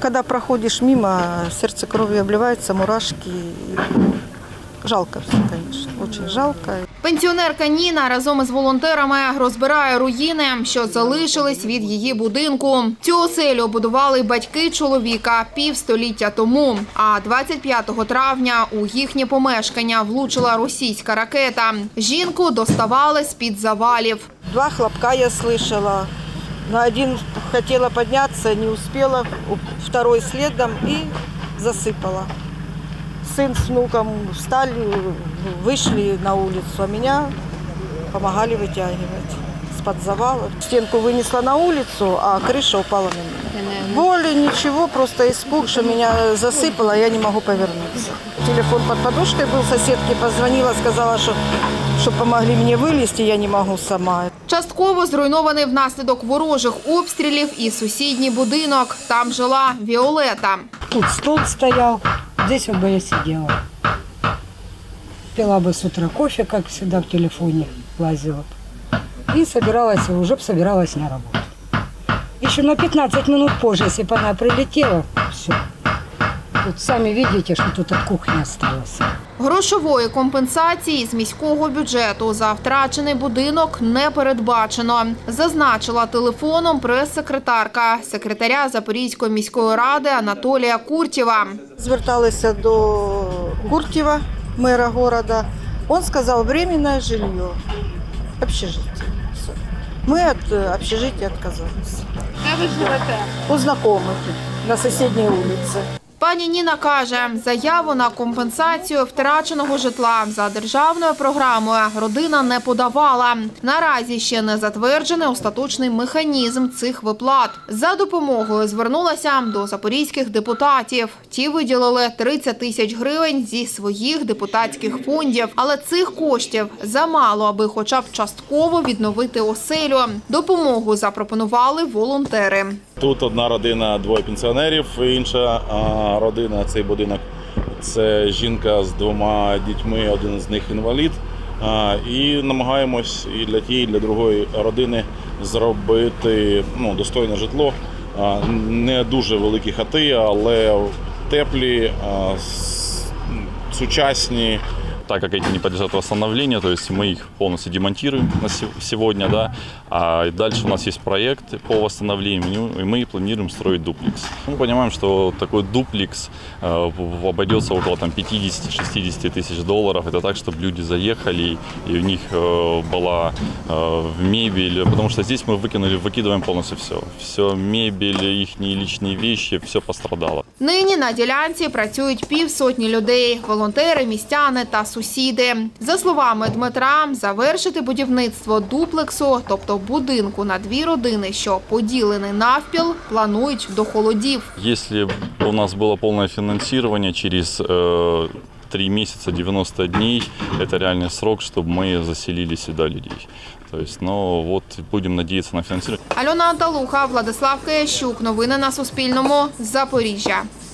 Когда проходишь мимо, сердце кровью обливается, мурашки. Жалко все, конечно, очень жалко. Пенсіонерка Ніна разом із волонтерами розбирає руїни, що залишились від її будинку. Цю оселю будували батьки чоловіка півстоліття тому. А 25 травня у їхнє помешкання влучила російська ракета. Жінку доставали з-під завалів. Два хлопка я слышала. На один хотіла піднятися, не успіла, второй слідом і засипала. Сын с внуком встали, вышли на улицу, а меня помогали вытягивать из-под завала. Стенку вынесла на улицу, а крыша упала на меня. Боли, ничего, просто испуг, что меня засыпало, я не могу повернуться. Телефон под подушкой был, соседке позвонила, сказала, що допомогли мені вилізти, я не можу сама. Частково зруйнований внаслідок ворожих обстрілів і сусідній будинок. Там жила Віолетта. Тут стол стояв, тут би я сиділа. Пила би з утра кофе, як завжди, в телефоні лазила. І вже б збиралася на роботу. І ще на 15 хвилин позже, якщо б вона прилетіла, все. Тут самі бачите, що тут кухня залишилася. Грошової компенсації з міського бюджету за втрачений будинок не передбачено, зазначила телефоном прес-секретарка секретаря Запорізької міської ради Анатолія Куртєва. Зверталися до Куртєва, мера міста. Він сказав, временне житло, общежиття. Ми від общежиття відказалися. Де ви живете? У знайомих на сусідній вулиці. Пані Ніна каже, заяву на компенсацію втраченого житла за державною програмою родина не подавала. Наразі ще не затверджений остаточний механізм цих виплат. За допомогою звернулася до запорізьких депутатів. Ті виділили 30 тисяч гривень зі своїх депутатських фондів. Але цих коштів замало, аби хоча б частково відновити оселю. Допомогу запропонували волонтери. Тут одна родина, двоє пенсіонерів, інша родина, цей будинок, це жінка з двома дітьми, один з них інвалід. І намагаємось і для тієї, і для другої родини зробити достойне житло. Не дуже великі хати, але теплі, сучасні. Так как эти не подлежат восстановлению, то есть мы их полностью демонтируем сегодня, да, а дальше у нас есть проект по восстановлению, и мы планируем строить дуплекс. Мы понимаем, что такой дуплекс обойдется около 50-60 тысяч долларов. Это так, чтобы люди заехали, и у них была мебель, потому что здесь мы выкидываем полностью все. Все мебель, их личные вещи, все пострадало. Нині на ділянці працюють півсотні людей – волонтери, містяни та сусіди. За словами Дмитра, завершити будівництво дуплексу, тобто будинку на дві родини, що поділені навпіл, планують до холодів. Якщо б у нас було повне фінансування через 3 месяца, 90 дней – это реальный срок, чтобы мы заселили сюда людей. То есть, ну, вот будем надеяться на финансирование. Альона Анталуха, Владислав Киящук. Новини на Суспільному. Запоріжжя.